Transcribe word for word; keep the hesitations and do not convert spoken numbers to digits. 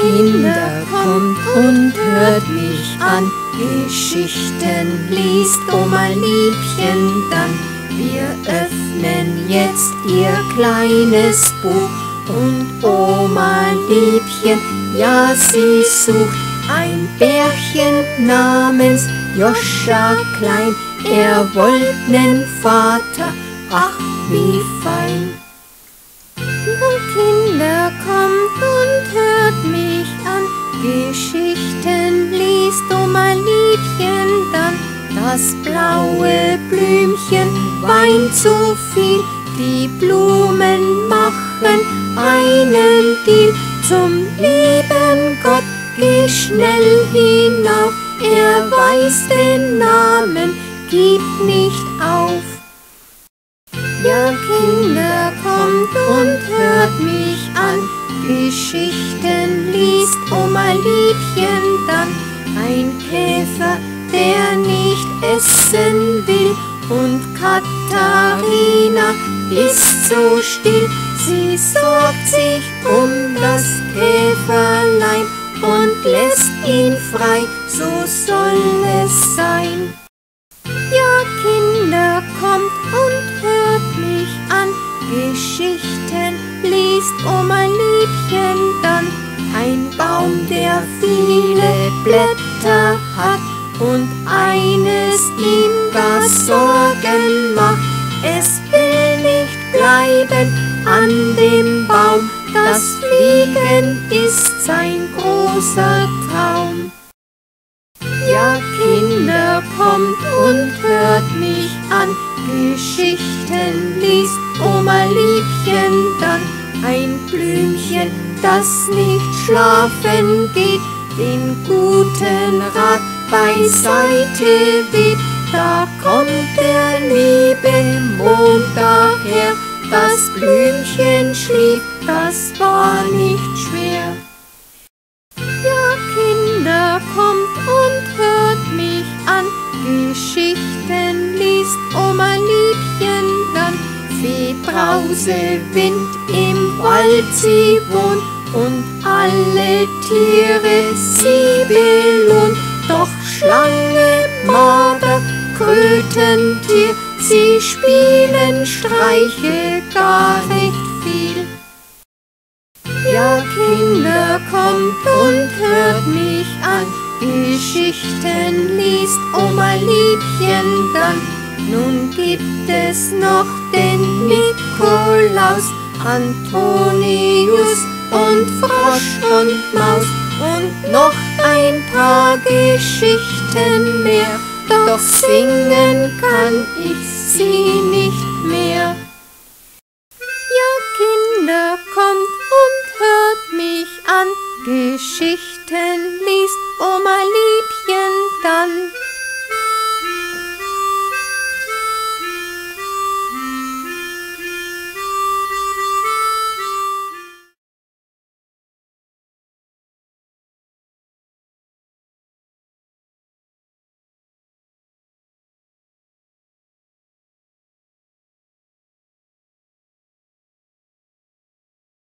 Kinder, kommt und hört mich an, Geschichten liest Omaliebchen dann. Wir öffnen jetzt ihr kleines Buch und Omaliebchen, ja sie sucht ein Bärchen namens Joscha Klein. Er wollt nen Vater, ach wie fein. Kinder, kommt und hört mich an, Geschichten liest Omaliebchen dann. Das blaue Blümchen weint so viel, die Blumen machen einen Deal. Zum lieben Gott, geh schnell hinauf, er weiß den Namen, gib nicht auf. Ja, Kinder, kommt und hört mich an, Geschichten liest Omaliebchen dann. Ein Käfer, der nicht essen will, und Katharina ist so still. Sie sorgt sich um das Käferlein und lässt ihn frei, so soll es sein. Ja, Kinder, kommt und hört mich an, Geschichten liest Omaliebchen dann. Ein Baum, der viele Blätter hat und eines ihm gar Sorgen macht. Es will nicht bleiben an dem Baum, das Fliegen ist sein großer Traum. Ja, Kinder, kommt und hört mich an, Geschichten liest Omaliebchen dann. Ein Blümchen, das nicht schlafen geht, den guten Rat beiseite weht. Da kommt der liebe Mond daher, das Blümchen schlief, das war nicht schwer. Ja, Kinder, kommt und hört mich an, Geschichten liest Omaliebchen dann. Fee Brausewind im Wald sie wohnt und alle Tiere sie belohnt. Doch Schlange, Marder, Krötentier, sie spielen Streiche gar nicht viel. Ja, Kinder, kommt und hört mich an, Geschichten liest Omaliebchen dann. Nun gibt es noch den Nikolaus, Antonius und Frosch und Maus und noch ein paar Geschichten mehr, doch singen kann ich sie nicht mehr. Ja, Kinder, kommt und hört mich an, Geschichten liest Omaliebchen dann.